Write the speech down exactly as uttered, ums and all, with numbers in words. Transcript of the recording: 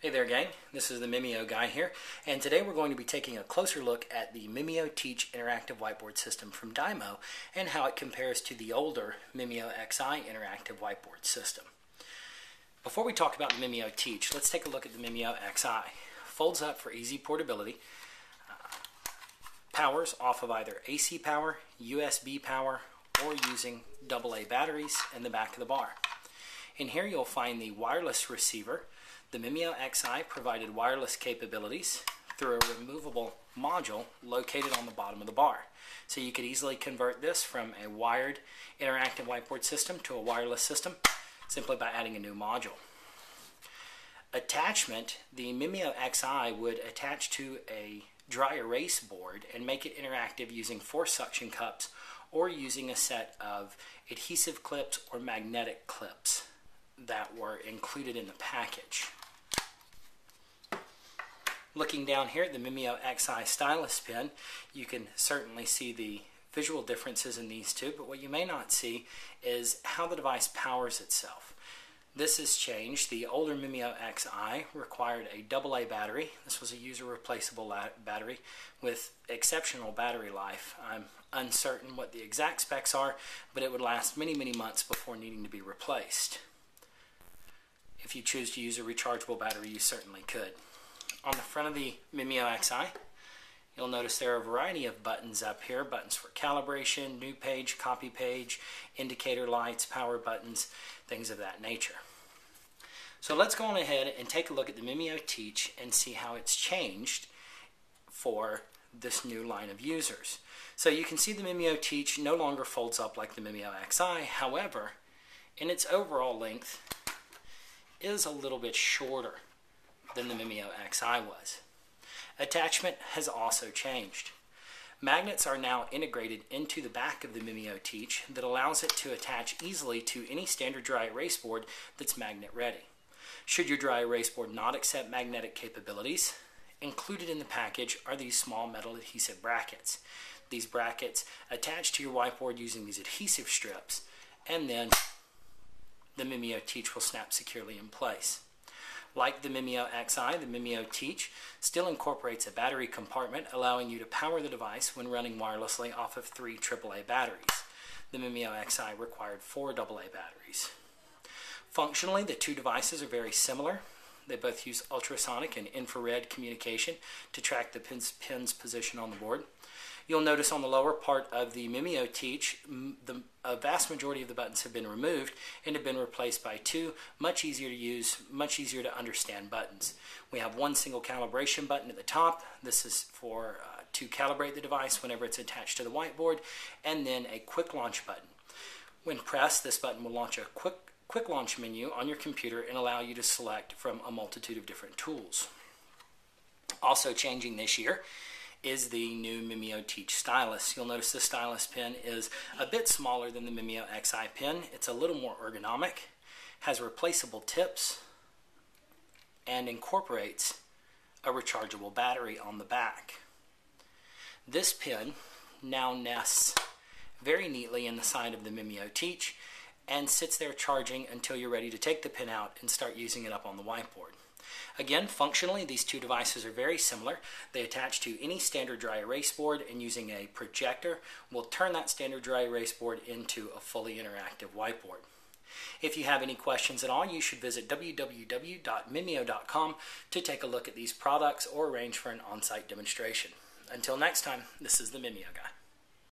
Hey there gang, this is the Mimio guy here, and today we're going to be taking a closer look at the MimioTeach interactive whiteboard system from Dymo and how it compares to the older Mimio X I interactive whiteboard system. Before we talk about the MimioTeach, let's take a look at the Mimio X I. Folds up for easy portability, uh, powers off of either A C power, U S B power, or using double A batteries in the back of the bar. In here you'll find the wireless receiver. The Mimio X I provided wireless capabilities through a removable module located on the bottom of the bar. So you could easily convert this from a wired interactive whiteboard system to a wireless system simply by adding a new module. Attachment, the Mimio X I would attach to a dry erase board and make it interactive using four suction cups or using a set of adhesive clips or magnetic clips that were included in the package. Looking down here at the Mimio X I stylus pen, you can certainly see the visual differences in these two, but what you may not see is how the device powers itself. This has changed. The older Mimio X I required a double A battery. This was a user replaceable battery with exceptional battery life. I'm uncertain what the exact specs are, but it would last many, many months before needing to be replaced. If you choose to use a rechargeable battery, you certainly could. On the front of the Mimio X I, you'll notice there are a variety of buttons up here. Buttons for calibration, new page, copy page, indicator lights, power buttons, things of that nature. So let's go on ahead and take a look at the MimioTeach and see how it's changed for this new line of users. So you can see the MimioTeach no longer folds up like the Mimio X I. However, in its overall length, is a little bit shorter than the Mimio X I was. Attachment has also changed. Magnets are now integrated into the back of the MimioTeach that allows it to attach easily to any standard dry erase board that's magnet ready. Should your dry erase board not accept magnetic capabilities, included in the package are these small metal adhesive brackets. These brackets attach to your whiteboard using these adhesive strips, and then the MimioTeach will snap securely in place. Like the Mimio X I, the MimioTeach still incorporates a battery compartment, allowing you to power the device when running wirelessly off of three triple A batteries. The Mimio X I required four double A batteries. Functionally, the two devices are very similar. They both use ultrasonic and infrared communication to track the pin's, pin's position on the board. You'll notice on the lower part of the MimioTeach, the a vast majority of the buttons have been removed and have been replaced by two much easier to use, much easier to understand buttons. We have one single calibration button at the top. This is for uh, to calibrate the device whenever it's attached to the whiteboard, and then a quick launch button. When pressed, this button will launch a quick quick launch menu on your computer and allow you to select from a multitude of different tools. Also changing this year is the new MimioTeach stylus. You'll notice the stylus pen is a bit smaller than the Mimio X I pen. It's a little more ergonomic, has replaceable tips, and incorporates a rechargeable battery on the back. This pen now nests very neatly in the side of the MimioTeach and sits there charging until you're ready to take the pen out and start using it up on the whiteboard. Again, functionally, these two devices are very similar. They attach to any standard dry erase board, and using a projector will turn that standard dry erase board into a fully interactive whiteboard. If you have any questions at all, you should visit w w w dot mimio dot com to take a look at these products or arrange for an on-site demonstration. Until next time, this is the Mimio guy.